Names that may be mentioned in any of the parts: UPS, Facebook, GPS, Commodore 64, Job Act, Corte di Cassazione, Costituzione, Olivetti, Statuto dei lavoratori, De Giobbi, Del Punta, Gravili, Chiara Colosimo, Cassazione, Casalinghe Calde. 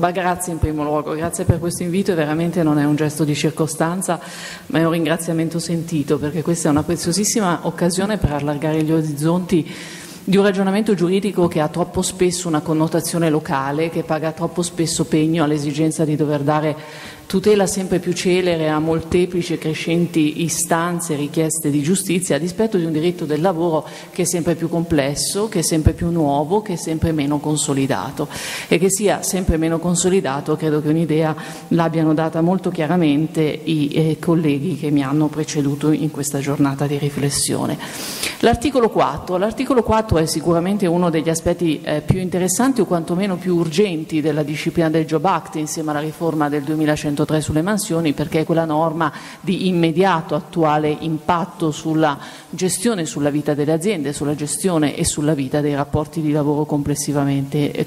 Ma grazie in primo luogo, grazie per questo invito, e veramente non è un gesto di circostanza ma è un ringraziamento sentito, perché questa è una preziosissima occasione per allargare gli orizzonti di un ragionamento giuridico che ha troppo spesso una connotazione locale, che paga troppo spesso pegno all'esigenza di dover dare tutela sempre più celere a molteplici e crescenti istanze e richieste di giustizia, a dispetto di un diritto del lavoro che è sempre più complesso, che è sempre più nuovo, che è sempre meno consolidato. E che sia sempre meno consolidato, credo che un'idea l'abbiano data molto chiaramente i colleghi che mi hanno preceduto in questa giornata di riflessione. L'articolo 4 è sicuramente uno degli aspetti più interessanti, o quantomeno più urgenti, della disciplina del Job Act, insieme alla riforma del 2103 sulle mansioni, perché è quella norma di immediato attuale impatto sulla gestione, sulla vita delle aziende, sulla gestione e sulla vita dei rapporti di lavoro complessivamente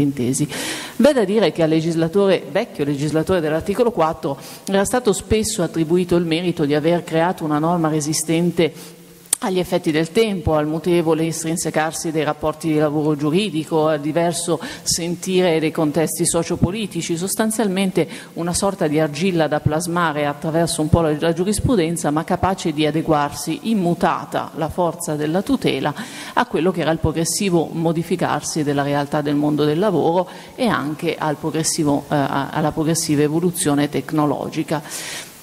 intesi. V'è da dire che al legislatore, vecchio legislatore dell'articolo 4, era stato spesso attribuito il merito di aver creato una norma resistente agli effetti del tempo, al mutevole estrinsecarsi dei rapporti di lavoro giuridico, al diverso sentire dei contesti sociopolitici, sostanzialmente una sorta di argilla da plasmare attraverso un po' la giurisprudenza, ma capace di adeguarsi, immutata la forza della tutela, a quello che era il progressivo modificarsi della realtà del mondo del lavoro e anche alla progressiva evoluzione tecnologica.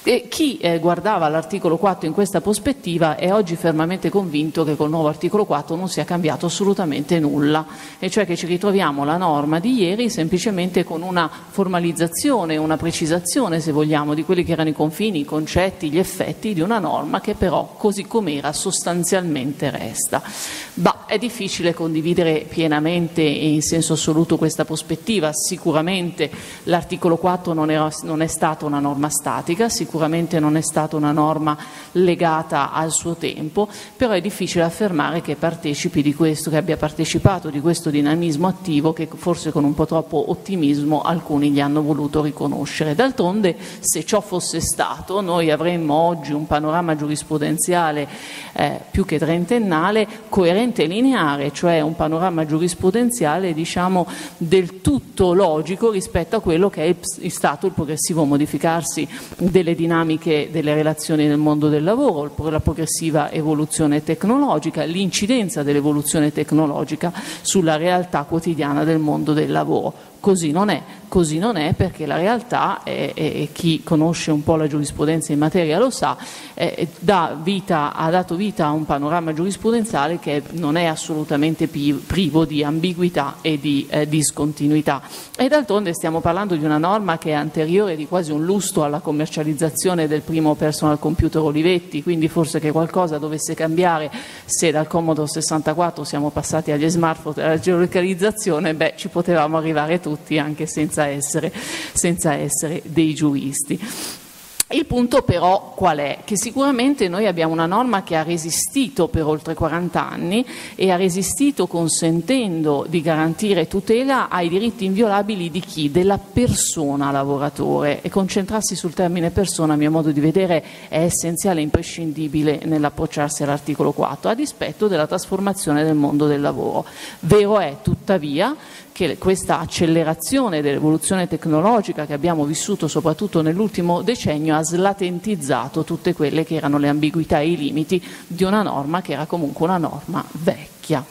E chi guardava all'articolo 4 in questa prospettiva è oggi fermamente convinto che col nuovo articolo 4 non sia cambiato assolutamente nulla, e cioè che ci ritroviamo la norma di ieri semplicemente con una formalizzazione, una precisazione, se vogliamo, di quelli che erano i confini, i concetti, gli effetti di una norma che però così com'era sostanzialmente resta. Bah, è difficile condividere pienamente e in senso assoluto questa prospettiva. Sicuramente l'articolo 4 non è stata una norma statica, sicuramente non è stata una norma legata al suo tempo, però è difficile affermare che abbia partecipato di questo dinamismo attivo che forse con un po' troppo ottimismo alcuni gli hanno voluto riconoscere. D'altronde, se ciò fosse stato, noi avremmo oggi un panorama giurisprudenziale più che trentennale, coerente e lineare, cioè un panorama giurisprudenziale, diciamo, del tutto logico rispetto a quello che è stato il progressivo modificarsi delle dinamiche delle relazioni nel mondo del lavoro, la progressiva evoluzione tecnologica, l'incidenza dell'evoluzione tecnologica sulla realtà quotidiana del mondo del lavoro. Così non è, perché la realtà, e chi conosce un po' la giurisprudenza in materia lo sa, ha dato vita a un panorama giurisprudenziale che non è assolutamente privo di ambiguità e di discontinuità. E d'altronde stiamo parlando di una norma che è anteriore di quasi un lustro alla commercializzazione del primo personal computer Olivetti, quindi forse che qualcosa dovesse cambiare, se dal Commodore 64 siamo passati agli smartphone e alla geolocalizzazione, beh, ci potevamo arrivare tutti anche senza essere dei giuristi. Il punto però qual è? Che sicuramente noi abbiamo una norma che ha resistito per oltre 40 anni e ha resistito consentendo di garantire tutela ai diritti inviolabili di chi? Della persona lavoratore. E concentrarsi sul termine persona, a mio modo di vedere, è essenziale e imprescindibile nell'approcciarsi all'articolo 4, a dispetto della trasformazione del mondo del lavoro. Vero è, tuttavia, che questa accelerazione dell'evoluzione tecnologica che abbiamo vissuto soprattutto nell'ultimo decennio ha slatentizzato tutte quelle che erano le ambiguità e i limiti di una norma che era comunque una norma vecchia.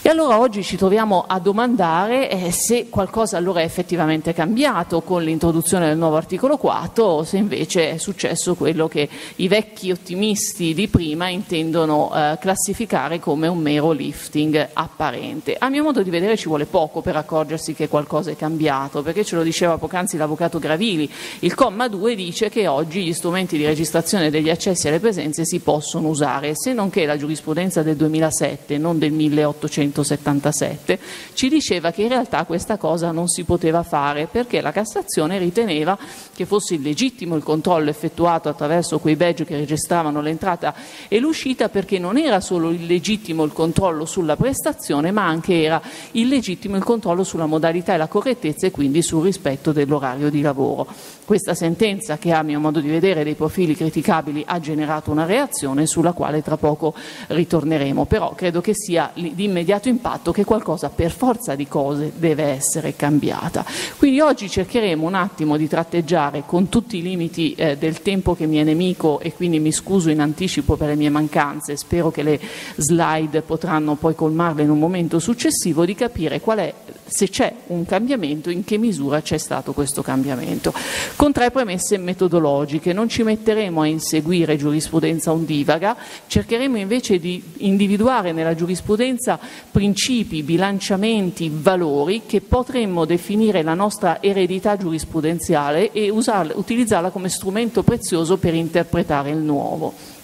E allora oggi ci troviamo a domandare se qualcosa allora è effettivamente cambiato con l'introduzione del nuovo articolo 4, o se invece è successo quello che i vecchi ottimisti di prima intendono classificare come un mero lifting apparente. A mio modo di vedere ci vuole poco per accorgersi che qualcosa è cambiato, perché ce lo diceva poc'anzi l'avvocato Gravili. Il comma 2 dice che oggi gli strumenti di registrazione degli accessi alle presenze si possono usare, se non che la giurisprudenza del 2007, non del 1800, ci diceva che in realtà questa cosa non si poteva fare, perché la Cassazione riteneva che fosse illegittimo il controllo effettuato attraverso quei badge che registravano l'entrata e l'uscita, perché non era solo illegittimo il controllo sulla prestazione, ma anche era illegittimo il controllo sulla modalità e la correttezza, e quindi sul rispetto dell'orario di lavoro. Questa sentenza, che a mio modo di vedere dei profili criticabili, ha generato una reazione sulla quale tra poco ritorneremo, però credo che sia di immediato immediato impatto che qualcosa per forza di cose deve essere cambiata. Quindi oggi cercheremo un attimo di tratteggiare, con tutti i limiti del tempo che mi è nemico, e quindi mi scuso in anticipo per le mie mancanze, spero che le slide potranno poi colmarle in un momento successivo, di capire qual è, se c'è un cambiamento, in che misura c'è stato questo cambiamento, con tre premesse metodologiche. Non ci metteremo a inseguire giurisprudenza ondivaga, cercheremo invece di individuare nella giurisprudenza principi, bilanciamenti, valori che potremmo definire la nostra eredità giurisprudenziale e utilizzarla come strumento prezioso per interpretare il nuovo.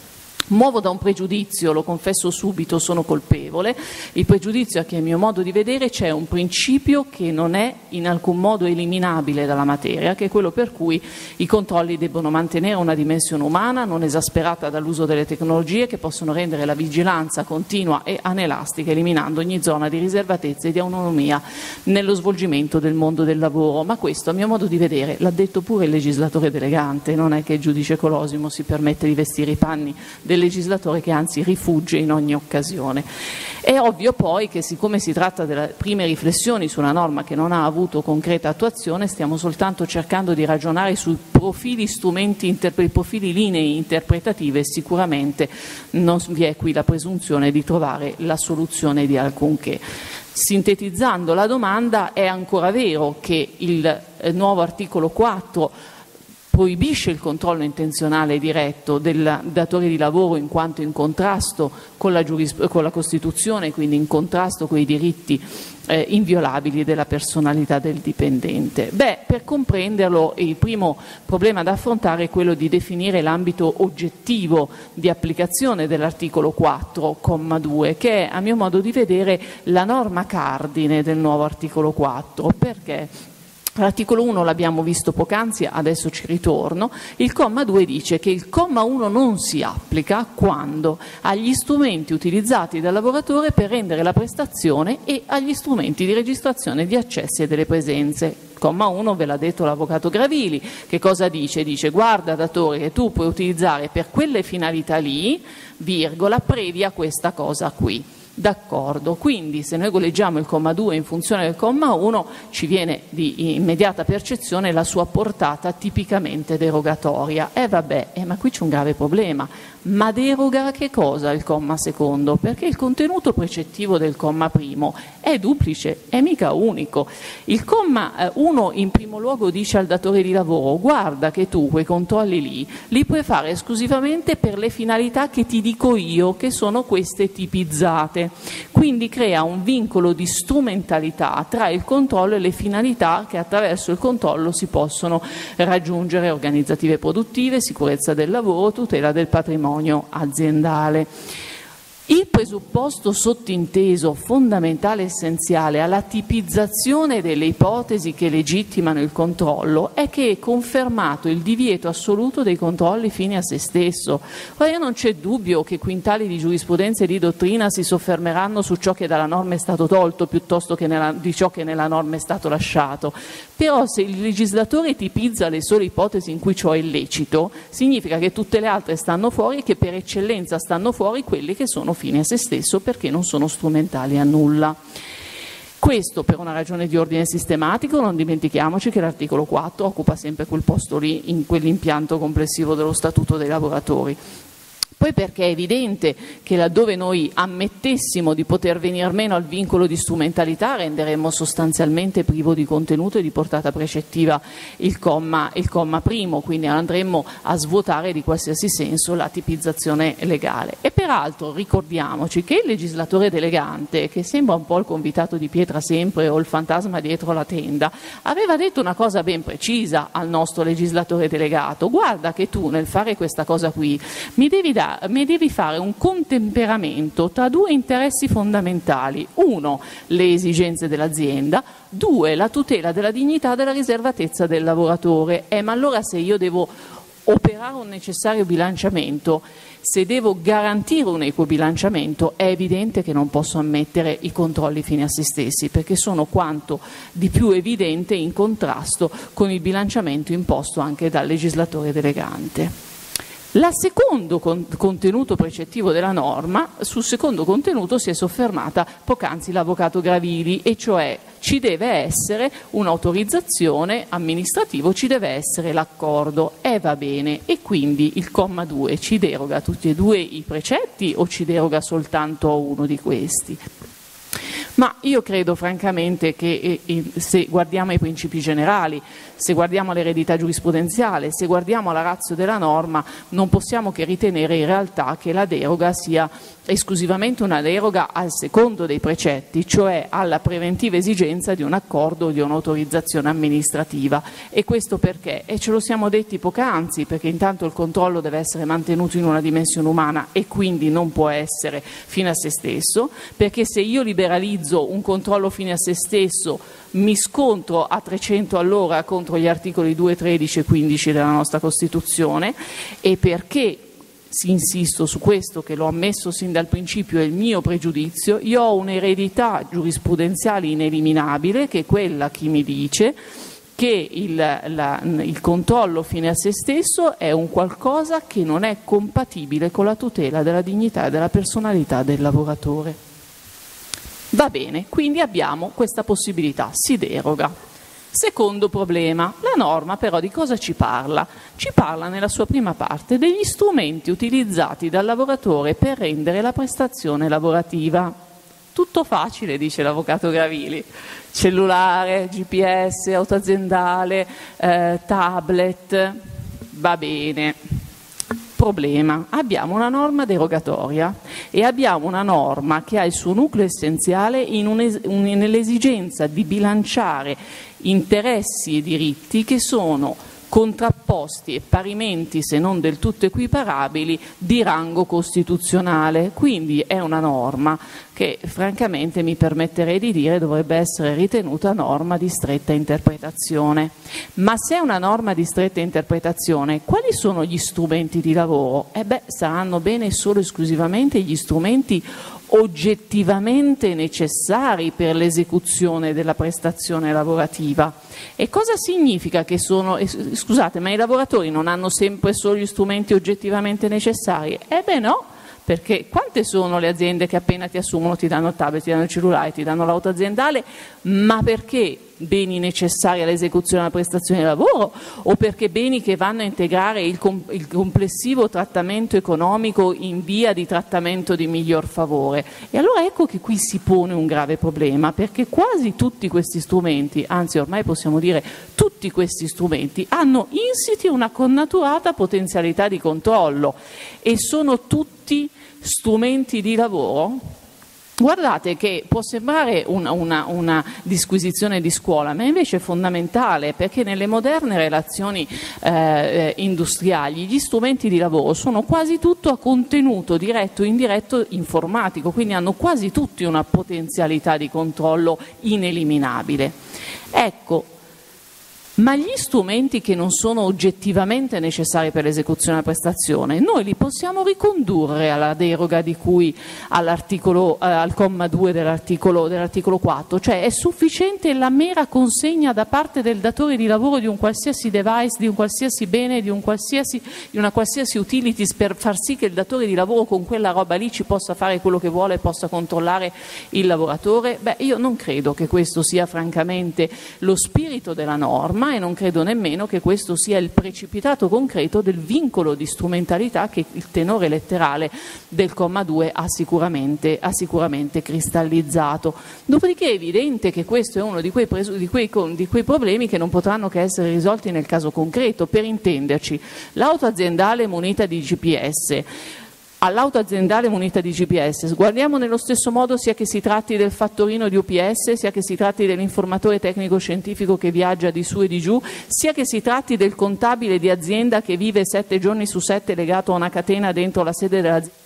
Muovo da un pregiudizio, lo confesso subito, sono colpevole. Il pregiudizio è che, a mio modo di vedere, c'è un principio che non è in alcun modo eliminabile dalla materia, che è quello per cui i controlli debbono mantenere una dimensione umana, non esasperata dall'uso delle tecnologie che possono rendere la vigilanza continua e anelastica, eliminando ogni zona di riservatezza e di autonomia nello svolgimento del mondo del lavoro. Ma questo, a mio modo di vedere, l'ha detto pure il legislatore delegante, non è che il giudice Colosimo si permette di vestire i panni del legislatore, che anzi rifugge in ogni occasione. È ovvio poi che, siccome si tratta delle prime riflessioni su una norma che non ha avuto concreta attuazione, stiamo soltanto cercando di ragionare sui profili linee interpretative, e sicuramente non vi è qui la presunzione di trovare la soluzione di alcunché. Sintetizzando la domanda, è ancora vero che il nuovo articolo 4 proibisce il controllo intenzionale e diretto del datore di lavoro, in quanto in contrasto con la Costituzione, quindi in contrasto con i diritti inviolabili della personalità del dipendente? Beh, per comprenderlo, il primo problema da affrontare è quello di definire l'ambito oggettivo di applicazione dell'articolo 4, comma 2, che è, a mio modo di vedere, la norma cardine del nuovo articolo 4. Perché? L'articolo 1 l'abbiamo visto poc'anzi, adesso ci ritorno. Il comma 2 dice che il comma 1 non si applica quando agli strumenti utilizzati dal lavoratore per rendere la prestazione e agli strumenti di registrazione di accessi e delle presenze. Il comma 1 ve l'ha detto l'avvocato Gravili. Che cosa dice? Dice: guarda datore, che tu puoi utilizzare per quelle finalità lì, virgola, previa questa cosa qui. D'accordo, quindi se noi leggiamo il comma 2 in funzione del comma 1 ci viene di immediata percezione la sua portata tipicamente derogatoria. Ma qui c'è un grave problema. Ma deroga a che cosa il comma secondo? Perché il contenuto precettivo del comma primo è duplice, è mica unico. Il comma 1 in primo luogo dice al datore di lavoro: guarda che tu quei controlli lì li puoi fare esclusivamente per le finalità che ti dico io, che sono queste tipizzate. Quindi crea un vincolo di strumentalità tra il controllo e le finalità che attraverso il controllo si possono raggiungere: organizzative produttive, sicurezza del lavoro, tutela del patrimonio aziendale. Il presupposto sottinteso, fondamentale e essenziale alla tipizzazione delle ipotesi che legittimano il controllo, è che è confermato il divieto assoluto dei controlli fini a se stesso. Ora, non c'è dubbio che quintali di giurisprudenza e di dottrina si soffermeranno su ciò che dalla norma è stato tolto piuttosto che di ciò che nella norma è stato lasciato. Però se il legislatore tipizza le sole ipotesi in cui ciò è illecito, significa che tutte le altre stanno fuori e che per eccellenza stanno fuori quelli che sono fine a se stesso, perché non sono strumentali a nulla. Questo per una ragione di ordine sistematico. Non dimentichiamoci che l'articolo 4 occupa sempre quel posto lì in quell'impianto complessivo dello Statuto dei lavoratori. Poi perché è evidente che laddove noi ammettessimo di poter venir meno al vincolo di strumentalità, renderemmo sostanzialmente privo di contenuto e di portata precettiva il comma primo, quindi andremmo a svuotare di qualsiasi senso la tipizzazione legale. E peraltro ricordiamoci che il legislatore delegante, che sembra un po' il convitato di pietra sempre o il fantasma dietro la tenda, aveva detto una cosa ben precisa al nostro legislatore delegato: guarda che tu nel fare questa cosa qui mi devi fare un contemperamento tra due interessi fondamentali: uno, le esigenze dell'azienda; due, la tutela della dignità e della riservatezza del lavoratore. Ma allora, se io devo operare un necessario bilanciamento, se devo garantire un equo bilanciamento, è evidente che non posso ammettere i controlli fine a se stessi, perché sono quanto di più evidente in contrasto con il bilanciamento imposto anche dal legislatore delegante. Il secondo contenuto precettivo della norma, sul secondo contenuto si è soffermata poc'anzi l'avvocato Gravili, e cioè ci deve essere un'autorizzazione amministrativa, ci deve essere l'accordo, e va bene, e quindi il comma 2 ci deroga a tutti e due i precetti o ci deroga soltanto a uno di questi? Ma io credo francamente che se guardiamo ai principi generali, se guardiamo all'eredità giurisprudenziale, se guardiamo alla ratio della norma, non possiamo che ritenere in realtà che la deroga sia esclusivamente una deroga al secondo dei precetti, cioè alla preventiva esigenza di un accordo o di un'autorizzazione amministrativa. E questo perché? E ce lo siamo detti poc'anzi, perché intanto il controllo deve essere mantenuto in una dimensione umana e quindi non può essere fine a se stesso, perché se io liberalizzo un controllo fine a se stesso mi scontro a 300 all'ora contro gli articoli 2, 13 e 15 della nostra Costituzione, e perché, insisto su questo che l'ho ammesso sin dal principio, è il mio pregiudizio, io ho un'eredità giurisprudenziale ineliminabile che è quella che mi dice che il controllo fine a se stesso è un qualcosa che non è compatibile con la tutela della dignità e della personalità del lavoratore. Va bene, quindi abbiamo questa possibilità, si deroga. Secondo problema, la norma però di cosa ci parla? Ci parla nella sua prima parte degli strumenti utilizzati dal lavoratore per rendere la prestazione lavorativa. Tutto facile, dice l'avvocato Gravili, cellulare, GPS, auto aziendale, tablet, va bene. Problema, abbiamo una norma derogatoria e abbiamo una norma che ha il suo nucleo essenziale nell'esigenza di bilanciare interessi e diritti che sono contrapposti e parimenti, se non del tutto equiparabili, di rango costituzionale. Quindi è una norma che francamente, mi permetterei di dire, dovrebbe essere ritenuta norma di stretta interpretazione. Ma se è una norma di stretta interpretazione, quali sono gli strumenti di lavoro? E beh, saranno bene solo esclusivamente gli strumenti oggettivamente necessari per l'esecuzione della prestazione lavorativa. E cosa significa che sono, scusate, ma i lavoratori non hanno sempre solo gli strumenti oggettivamente necessari? Ebbene no, perché quante sono le aziende che appena ti assumono ti danno il tablet, ti danno il cellulare, ti danno l'auto aziendale, ma perché beni necessari all'esecuzione della prestazione di lavoro, o perché beni che vanno a integrare il complessivo trattamento economico in via di trattamento di miglior favore? E allora ecco che qui si pone un grave problema, perché quasi tutti questi strumenti, anzi ormai possiamo dire tutti questi strumenti, hanno insiti una connaturata potenzialità di controllo e sono tutti strumenti di lavoro. Guardate che può sembrare una disquisizione di scuola, ma invece è fondamentale, perché nelle moderne relazioni industriali gli strumenti di lavoro sono quasi tutto a contenuto diretto o indiretto informatico, quindi hanno quasi tutti una potenzialità di controllo ineliminabile. Ecco, ma gli strumenti che non sono oggettivamente necessari per l'esecuzione della prestazione, noi li possiamo ricondurre alla deroga di cui al comma 2 dell'articolo 4, cioè è sufficiente la mera consegna da parte del datore di lavoro di un qualsiasi device, di un qualsiasi bene, di una qualsiasi utilities, per far sì che il datore di lavoro con quella roba lì ci possa fare quello che vuole e possa controllare il lavoratore? Beh, io non credo che questo sia francamente lo spirito della norma, e non credo nemmeno che questo sia il precipitato concreto del vincolo di strumentalità che il tenore letterale del comma 2 ha sicuramente cristallizzato. Dopodiché è evidente che questo è uno di quei problemi che non potranno che essere risolti nel caso concreto. Per intenderci, l'auto aziendale munita di GPS. All'auto aziendale munita di GPS guardiamo nello stesso modo sia che si tratti del fattorino di UPS, sia che si tratti dell'informatore tecnico scientifico che viaggia di su e di giù, sia che si tratti del contabile di azienda che vive 7 giorni su 7 legato a una catena dentro la sede dell'azienda,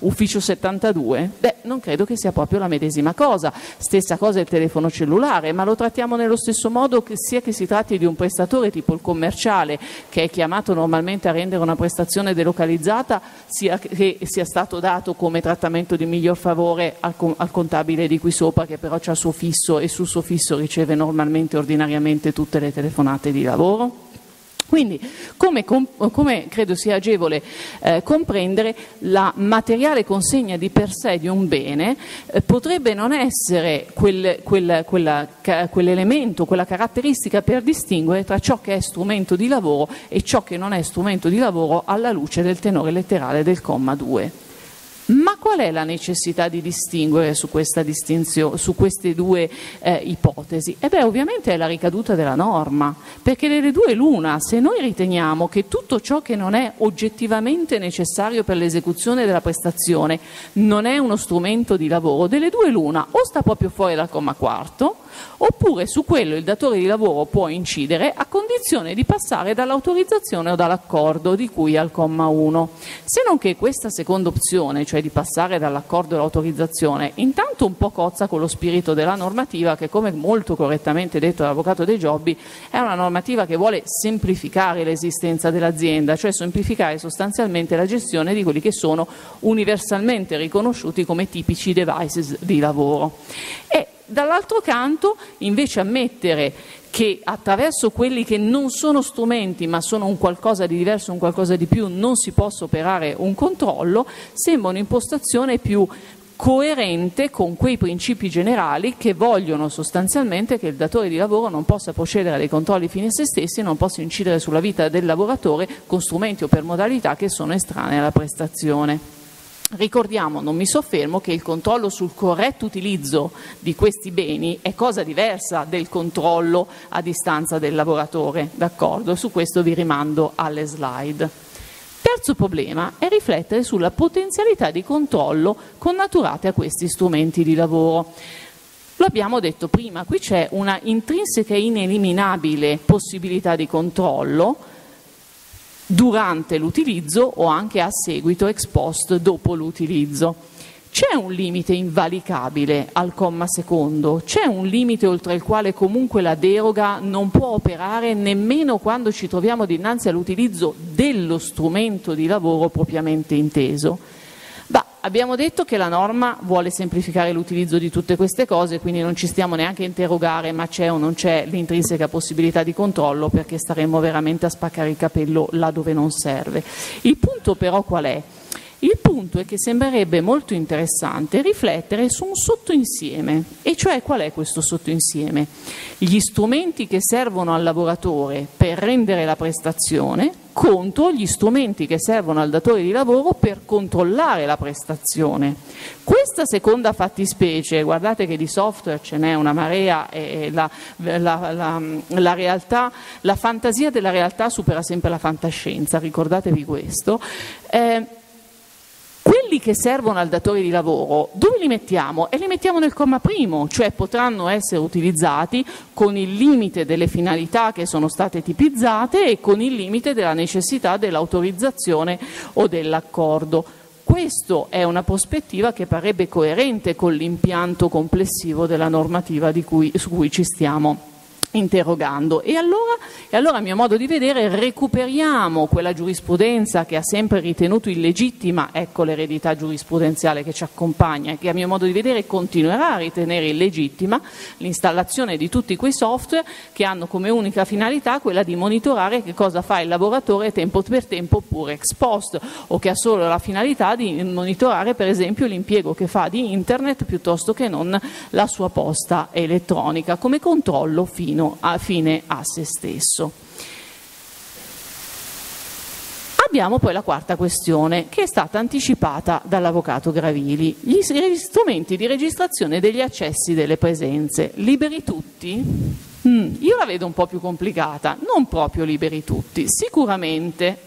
ufficio 72? Beh, non credo che sia proprio la medesima cosa. Stessa cosa il telefono cellulare, ma lo trattiamo nello stesso modo sia che si tratti di un prestatore tipo il commerciale, che è chiamato normalmente a rendere una prestazione delocalizzata, sia che sia stato dato come trattamento di miglior favore al contabile di qui sopra, che però ha il suo fisso e sul suo fisso riceve normalmente, ordinariamente, tutte le telefonate di lavoro. Quindi, come credo sia agevole comprendere, la materiale consegna di per sé di un bene potrebbe non essere quell'elemento, quella caratteristica per distinguere tra ciò che è strumento di lavoro e ciò che non è strumento di lavoro alla luce del tenore letterale del comma 2. Ma qual è la necessità di distinguere su queste due ipotesi? E beh, ovviamente è la ricaduta della norma, perché delle due l'una. Se noi riteniamo che tutto ciò che non è oggettivamente necessario per l'esecuzione della prestazione non è uno strumento di lavoro, delle due l'una, o sta proprio fuori dal comma quarto, oppure su quello il datore di lavoro può incidere a condizione di passare dall'autorizzazione o dall'accordo di cui al comma 1. Se non che questa seconda opzione, cioè di passare dall'accordo all'autorizzazione, intanto un po' cozza con lo spirito della normativa che, come molto correttamente detto dall'avvocato De Giobbi, è una normativa che vuole semplificare l'esistenza dell'azienda, cioè semplificare sostanzialmente la gestione di quelli che sono universalmente riconosciuti come tipici devices di lavoro. E dall'altro canto, invece, ammettere che attraverso quelli che non sono strumenti ma sono un qualcosa di diverso, un qualcosa di più, non si possa operare un controllo, sembra un'impostazione più coerente con quei principi generali che vogliono sostanzialmente che il datore di lavoro non possa procedere a dei controlli fini a se stessi, non possa incidere sulla vita del lavoratore con strumenti o per modalità che sono estranee alla prestazione. Ricordiamo, non mi soffermo, che il controllo sul corretto utilizzo di questi beni è cosa diversa del controllo a distanza del lavoratore, d'accordo? Su questo vi rimando alle slide. Terzo problema è riflettere sulla potenzialità di controllo connaturate a questi strumenti di lavoro. Lo abbiamo detto prima, qui c'è una intrinseca e ineliminabile possibilità di controllo durante l'utilizzo o anche a seguito, ex post, dopo l'utilizzo. C'è un limite invalicabile al comma secondo, c'è un limite oltre il quale comunque la deroga non può operare nemmeno quando ci troviamo dinanzi all'utilizzo dello strumento di lavoro propriamente inteso. Abbiamo detto che la norma vuole semplificare l'utilizzo di tutte queste cose, quindi non ci stiamo neanche a interrogare ma c'è o non c'è l'intrinseca possibilità di controllo, perché staremmo veramente a spaccare il capello là dove non serve. Il punto però qual è? Il punto è che sembrerebbe molto interessante riflettere su un sottoinsieme, e cioè qual è questo sottoinsieme? Gli strumenti che servono al lavoratore per rendere la prestazione contro gli strumenti che servono al datore di lavoro per controllare la prestazione. Questa seconda fattispecie, guardate che di software ce n'è una marea e la fantasia della realtà supera sempre la fantascienza, ricordatevi questo. Quelli che servono al datore di lavoro, dove li mettiamo? E li mettiamo nel comma primo, cioè potranno essere utilizzati con il limite delle finalità che sono state tipizzate e con il limite della necessità dell'autorizzazione o dell'accordo. Questa è una prospettiva che parrebbe coerente con l'impianto complessivo della normativa su cui ci stiamo interrogando. E allora a mio modo di vedere recuperiamo quella giurisprudenza che ha sempre ritenuto illegittima, ecco l'eredità giurisprudenziale che ci accompagna e che a mio modo di vedere continuerà a ritenere illegittima l'installazione di tutti quei software che hanno come unica finalità quella di monitorare che cosa fa il lavoratore tempo per tempo oppure ex post, o che ha solo la finalità di monitorare per esempio l'impiego che fa di internet piuttosto che non la sua posta elettronica, come controllo fine a fine a se stesso. Abbiamo poi la quarta questione, che è stata anticipata dall'avvocato Gravili: gli strumenti di registrazione degli accessi delle presenze. Liberi tutti? Io la vedo un po' più complicata, non proprio liberi tutti. Sicuramente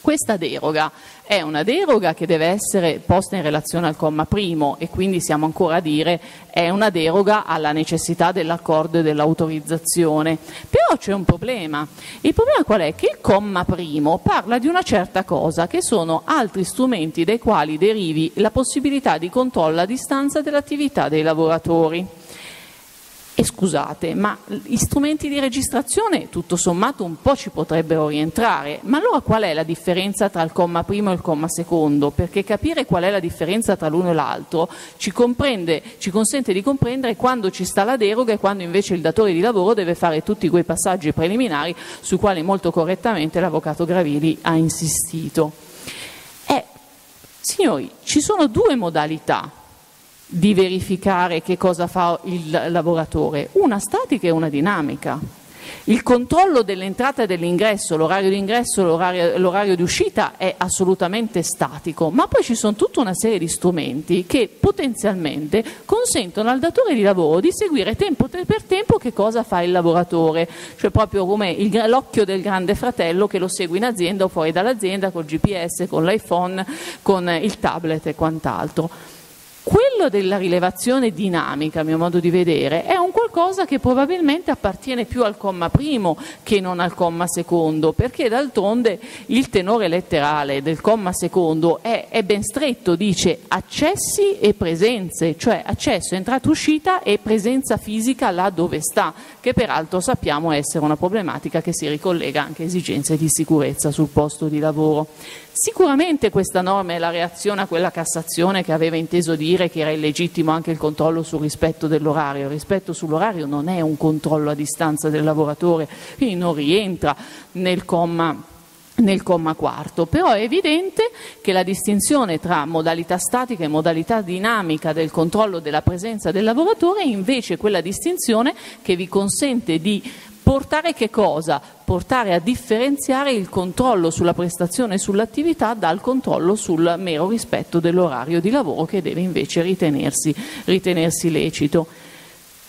questa deroga è una deroga che deve essere posta in relazione al comma primo, e quindi siamo ancora a dire è una deroga alla necessità dell'accordo e dell'autorizzazione. Però c'è un problema. Il problema qual è? Che il comma primo parla di una certa cosa, che sono altri strumenti dai quali derivi la possibilità di controllo a distanza dell'attività dei lavoratori. E scusate, ma gli strumenti di registrazione tutto sommato un po' ci potrebbero rientrare, ma allora qual è la differenza tra il comma primo e il comma secondo? Perché capire qual è la differenza tra l'uno e l'altro ci consente di comprendere quando ci sta la deroga e quando invece il datore di lavoro deve fare tutti quei passaggi preliminari sui quali molto correttamente l'avvocato Gravili ha insistito. Signori, ci sono due modalità di verificare che cosa fa il lavoratore, una statica e una dinamica. Il controllo dell'entrata e dell'ingresso, l'orario di ingresso, l'orario di uscita è assolutamente statico, ma poi ci sono tutta una serie di strumenti che potenzialmente consentono al datore di lavoro di seguire tempo per tempo che cosa fa il lavoratore, cioè proprio come l'occhio del grande fratello che lo segue in azienda o fuori dall'azienda col GPS, con l'iPhone, con il tablet e quant'altro. Quello della rilevazione dinamica, a mio modo di vedere, è un qualcosa che probabilmente appartiene più al comma primo che non al comma secondo, perché d'altronde il tenore letterale del comma secondo è ben stretto, dice accessi e presenze, cioè accesso, entrata, uscita e presenza fisica là dove sta, che peraltro sappiamo essere una problematica che si ricollega anche a esigenze di sicurezza sul posto di lavoro. Sicuramente questa norma è la reazione a quella Cassazione che aveva inteso dire che era illegittimo anche il controllo sul rispetto dell'orario. Il rispetto sull'orario non è un controllo a distanza del lavoratore, quindi non rientra nel comma quarto, però è evidente che la distinzione tra modalità statica e modalità dinamica del controllo della presenza del lavoratore è invece quella distinzione che vi consente di portare che cosa? Portare a differenziare il controllo sulla prestazione e sull'attività dal controllo sul mero rispetto dell'orario di lavoro che deve invece ritenersi lecito.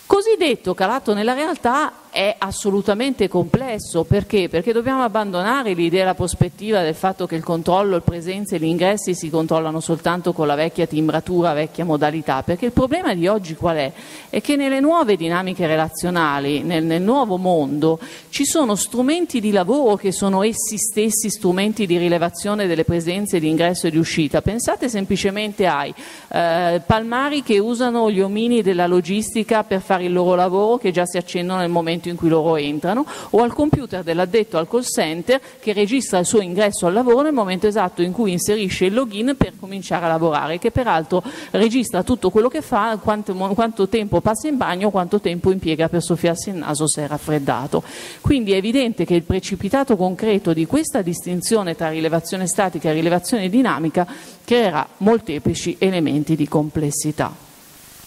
Così detto, calato nella realtà, è assolutamente complesso. Perché? Perché dobbiamo abbandonare l'idea e la prospettiva del fatto che il controllo, il presenza e gli ingressi si controllano soltanto con la vecchia timbratura, vecchia modalità, perché il problema di oggi qual è? È che nelle nuove dinamiche relazionali, nel nuovo mondo, ci sono strumenti di lavoro che sono essi stessi strumenti di rilevazione delle presenze di ingresso e di uscita. Pensate semplicemente ai palmari che usano gli omini della logistica per fare il loro lavoro, che già si accendono nel momento in cui loro entrano, o al computer dell'addetto al call center che registra il suo ingresso al lavoro nel momento esatto in cui inserisce il login per cominciare a lavorare, che peraltro registra tutto quello che fa, quanto tempo passa in bagno, quanto tempo impiega per soffiarsi il naso se è raffreddato. Quindi è evidente che il precipitato concreto di questa distinzione tra rilevazione statica e rilevazione dinamica creerà molteplici elementi di complessità.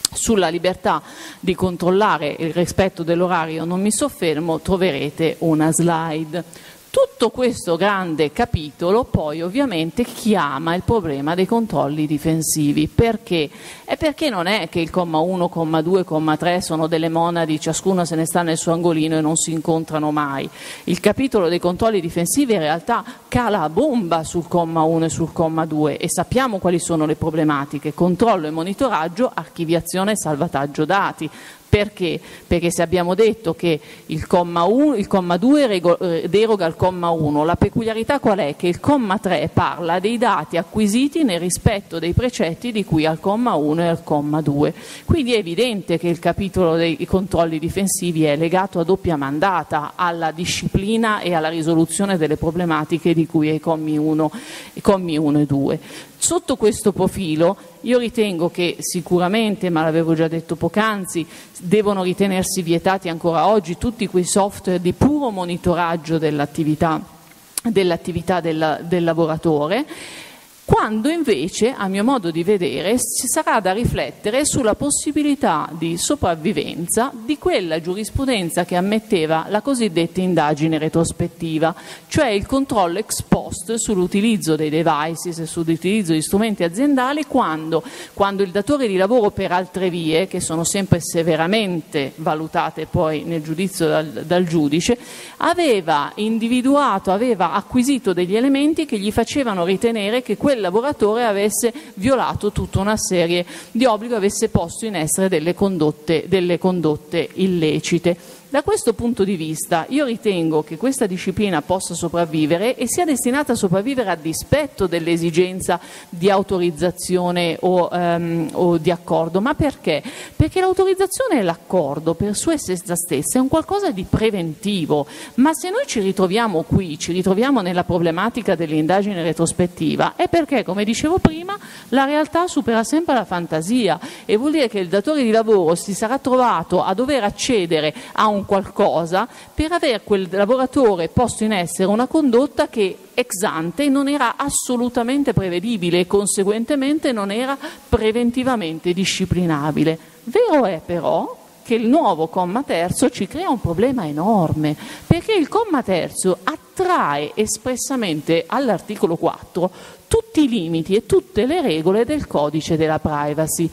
Sulla libertà di controllare il rispetto dell'orario non mi soffermo, troverete una slide. Tutto questo grande capitolo poi ovviamente chiama il problema dei controlli difensivi. Perché? È perché non è che il comma 1, comma 2, comma 3 sono delle monadi, ciascuno se ne sta nel suo angolino e non si incontrano mai. Il capitolo dei controlli difensivi in realtà cala a bomba sul comma 1 e sul comma 2 e sappiamo quali sono le problematiche: controllo e monitoraggio, archiviazione e salvataggio dati. Perché? Perché se abbiamo detto che il comma 2 deroga al comma 1, la peculiarità qual è? Che il comma 3 parla dei dati acquisiti nel rispetto dei precetti di cui al comma 1 e al comma 2. Quindi è evidente che il capitolo dei controlli difensivi è legato a doppia mandata alla disciplina e alla risoluzione delle problematiche di cui ai commi 1 e 2. Sotto questo profilo io ritengo che sicuramente, ma l'avevo già detto poc'anzi, devono ritenersi vietati ancora oggi tutti quei software di puro monitoraggio dell'attività del lavoratore, quando invece, a mio modo di vedere, ci sarà da riflettere sulla possibilità di sopravvivenza di quella giurisprudenza che ammetteva la cosiddetta indagine retrospettiva, cioè il controllo ex post sull'utilizzo dei devices e sull'utilizzo di strumenti aziendali quando il datore di lavoro per altre vie, che sono sempre severamente valutate poi nel giudizio dal giudice, aveva acquisito degli elementi che gli facevano ritenere che quel lavoratore avesse violato tutta una serie di obblighi, avesse posto in essere delle condotte illecite. Da questo punto di vista io ritengo che questa disciplina possa sopravvivere e sia destinata a sopravvivere a dispetto dell'esigenza di autorizzazione o di accordo. Ma perché? Perché l'autorizzazione e l'accordo per sua essenza stessa è un qualcosa di preventivo, ma se noi ci ritroviamo qui, ci ritroviamo nella problematica dell'indagine retrospettiva, è perché, come dicevo prima, la realtà supera sempre la fantasia e vuol dire che il datore di lavoro si sarà trovato a dover accedere a un qualcosa per aver quel lavoratore posto in essere una condotta che ex ante non era assolutamente prevedibile e conseguentemente non era preventivamente disciplinabile. Vero è però che il nuovo comma terzo ci crea un problema enorme, perché il comma terzo attrae espressamente all'articolo 4 tutti i limiti e tutte le regole del codice della privacy.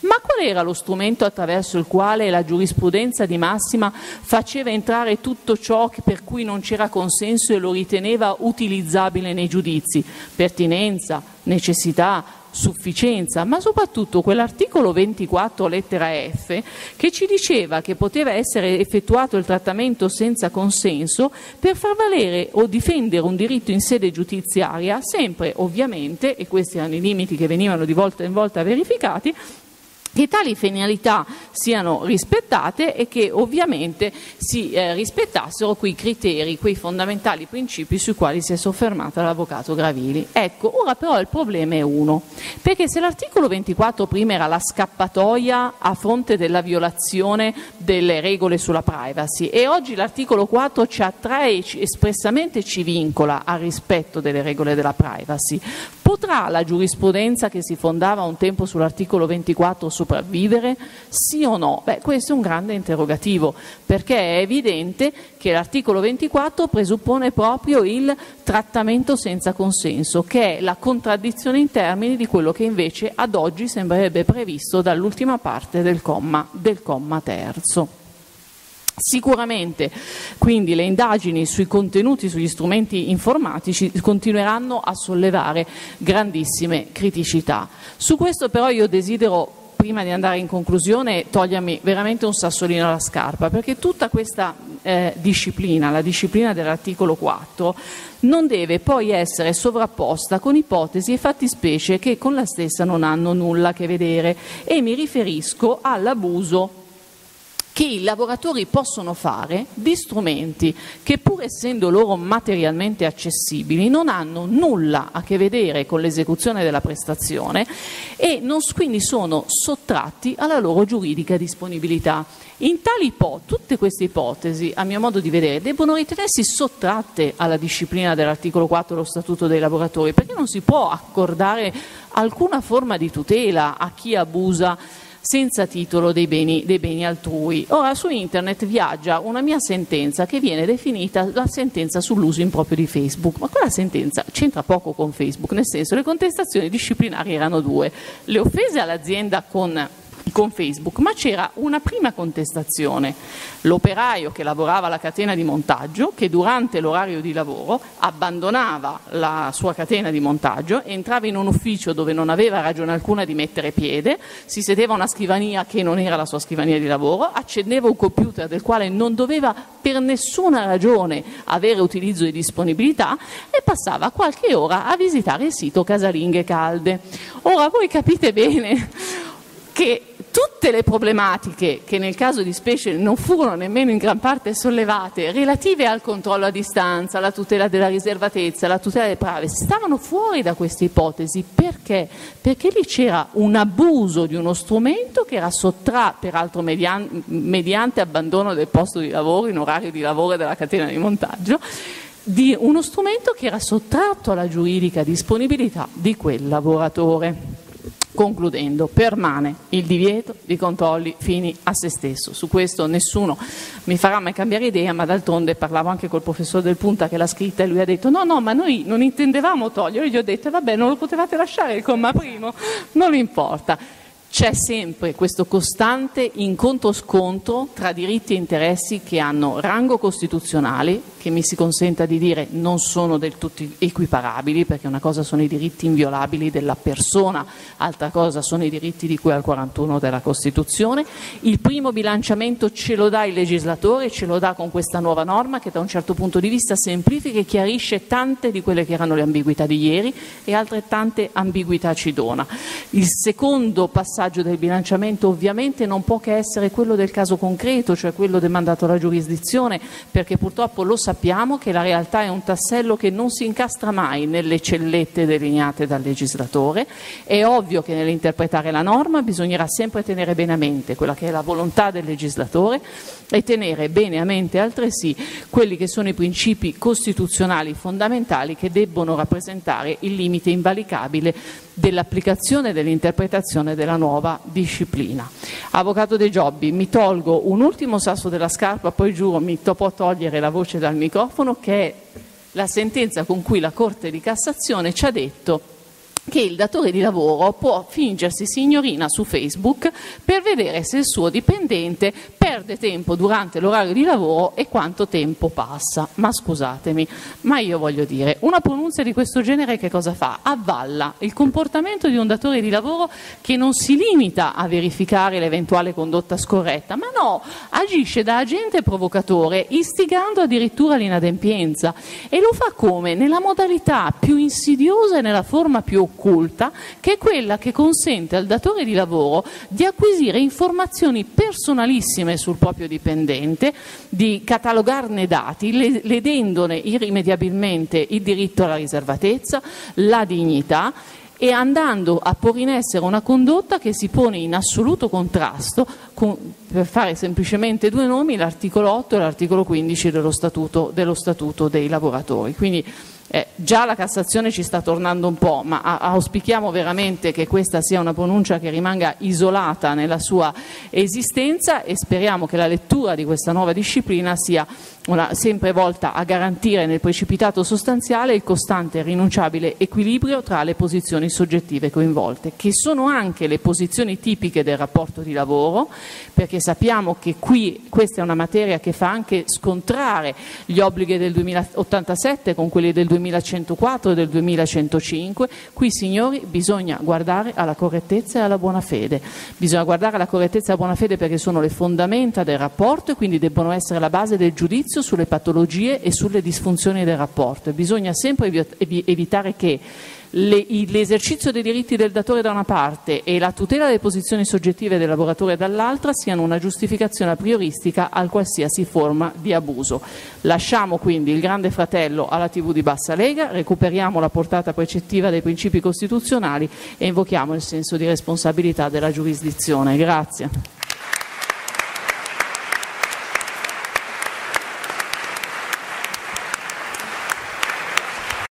Ma qual era lo strumento attraverso il quale la giurisprudenza di massima faceva entrare tutto ciò per cui non c'era consenso e lo riteneva utilizzabile nei giudizi? Pertinenza, necessità, sufficienza, ma soprattutto quell'articolo 24 lettera F che ci diceva che poteva essere effettuato il trattamento senza consenso per far valere o difendere un diritto in sede giudiziaria, sempre ovviamente, e questi erano i limiti che venivano di volta in volta verificati, che tali finalità siano rispettate e che ovviamente si rispettassero quei criteri, quei fondamentali principi sui quali si è soffermata l'avvocato Gravili. Ecco, ora però il problema è uno, perché se l'articolo 24 prima era la scappatoia a fronte della violazione delle regole sulla privacy e oggi l'articolo 4 ci attrae e espressamente ci vincola al rispetto delle regole della privacy, potrà la giurisprudenza che si fondava un tempo sull'articolo 24 sopravvivere? Sì o no? Beh, questo è un grande interrogativo, perché è evidente che l'articolo 24 presuppone proprio il trattamento senza consenso, che è la contraddizione in termini di quello che invece ad oggi sembrerebbe previsto dall'ultima parte del comma terzo. Sicuramente quindi le indagini sui contenuti, sugli strumenti informatici continueranno a sollevare grandissime criticità. Su questo però io desidero, prima di andare in conclusione, togliermi veramente un sassolino alla scarpa, perché tutta questa disciplina, la disciplina dell'articolo 4, non deve poi essere sovrapposta con ipotesi e fattispecie che con la stessa non hanno nulla a che vedere, e mi riferisco all'abuso che i lavoratori possono fare di strumenti che, pur essendo loro materialmente accessibili, non hanno nulla a che vedere con l'esecuzione della prestazione e quindi sono sottratti alla loro giuridica disponibilità. In tali tutte queste ipotesi, a mio modo di vedere, debbono ritenersi sottratte alla disciplina dell'articolo 4 dello Statuto dei lavoratori, perché non si può accordare alcuna forma di tutela a chi abusa senza titolo dei beni altrui. Ora su internet viaggia una mia sentenza che viene definita la sentenza sull'uso improprio di Facebook, ma quella sentenza c'entra poco con Facebook, nel senso le contestazioni disciplinari erano due, le offese all'azienda con Facebook, ma c'era una prima contestazione, l'operaio che lavorava alla catena di montaggio, che durante l'orario di lavoro abbandonava la sua catena di montaggio, entrava in un ufficio dove non aveva ragione alcuna di mettere piede, si sedeva a una scrivania che non era la sua scrivania di lavoro, accendeva un computer del quale non doveva per nessuna ragione avere utilizzo e disponibilità e passava qualche ora a visitare il sito Casalinghe Calde. Ora voi capite bene che tutte le problematiche che nel caso di specie non furono nemmeno in gran parte sollevate, relative al controllo a distanza, alla tutela della riservatezza, alla tutela delle privacy, stavano fuori da queste ipotesi. Perché? Perché lì c'era un abuso di uno strumento che era sottratto, peraltro mediante abbandono del posto di lavoro, in orario di lavoro della catena di montaggio, di uno strumento che era sottratto alla giuridica disponibilità di quel lavoratore. Concludendo, permane il divieto di controlli fini a se stesso. Su questo nessuno mi farà mai cambiare idea, ma d'altronde parlavo anche col professor Del Punta che l'ha scritta e lui ha detto no, ma noi non intendevamo toglierlo, gli ho detto vabbè, non lo potevate lasciare il comma primo, non importa. c'è sempre questo costante incontro-scontro tra diritti e interessi che hanno rango costituzionale, che mi si consenta di dire non sono del tutto equiparabili, perché una cosa sono i diritti inviolabili della persona, altra cosa sono i diritti di cui al 41 della Costituzione. Il primo bilanciamento ce lo dà il legislatore, ce lo dà con questa nuova norma che da un certo punto di vista semplifica e chiarisce tante di quelle che erano le ambiguità di ieri e altrettante ambiguità ci dona. Il secondo passaggio del bilanciamento ovviamente non può che essere quello del caso concreto, cioè quello demandato alla giurisdizione, perché purtroppo lo sappiamo che la realtà è un tassello che non si incastra mai nelle cellette delineate dal legislatore. È ovvio che nell'interpretare la norma bisognerà sempre tenere bene a mente quella che è la volontà del legislatore e tenere bene a mente altresì quelli che sono i principi costituzionali fondamentali che debbono rappresentare il limite invalicabile dell'applicazione e dell'interpretazione della nuova disciplina. Avvocato De Giobbi, mi tolgo un ultimo sasso della scarpa, poi giuro mi può togliere la voce dal microfono, che è la sentenza con cui la Corte di Cassazione ci ha detto che il datore di lavoro può fingersi signorina su Facebook per vedere se il suo dipendente perde tempo durante l'orario di lavoro e quanto tempo passa. Ma scusatemi, ma io voglio dire, una pronunzia di questo genere che cosa fa? Avvalla il comportamento di un datore di lavoro che non si limita a verificare l'eventuale condotta scorretta, ma no, agisce da agente provocatore, istigando addirittura l'inadempienza, e lo fa come? Nella modalità più insidiosa e nella forma più occulta, che è quella che consente al datore di lavoro di acquisire informazioni personalissime sul proprio dipendente, di catalogarne dati, ledendone irrimediabilmente il diritto alla riservatezza, la dignità, e andando a porre in essere una condotta che si pone in assoluto contrasto con, per fare semplicemente due nomi, l'articolo 8 e l'articolo 15 dello Statuto dei lavoratori. Quindi già la Cassazione ci sta tornando un po', ma auspichiamo veramente che questa sia una pronuncia che rimanga isolata nella sua esistenza, e speriamo che la lettura di questa nuova disciplina sia sempre volta a garantire nel precipitato sostanziale il costante e irrinunciabile equilibrio tra le posizioni soggettive coinvolte, che sono anche le posizioni tipiche del rapporto di lavoro, perché sappiamo che questa è una materia che fa anche scontrare gli obblighi del 2087 con quelli del 2104 e del 2105, qui signori bisogna guardare alla correttezza e alla buona fede, bisogna guardare alla correttezza e alla buona fede perché sono le fondamenta del rapporto e quindi debbono essere la base del giudizio sulle patologie e sulle disfunzioni del rapporto, e bisogna sempre evitare che l'esercizio dei diritti del datore da una parte e la tutela delle posizioni soggettive del lavoratore dall'altra siano una giustificazione a prioristica al qualsiasi forma di abuso. Lasciamo quindi il Grande Fratello alla TV di Bassa Lega, recuperiamo la portata precettiva dei principi costituzionali e invochiamo il senso di responsabilità della giurisdizione. Grazie.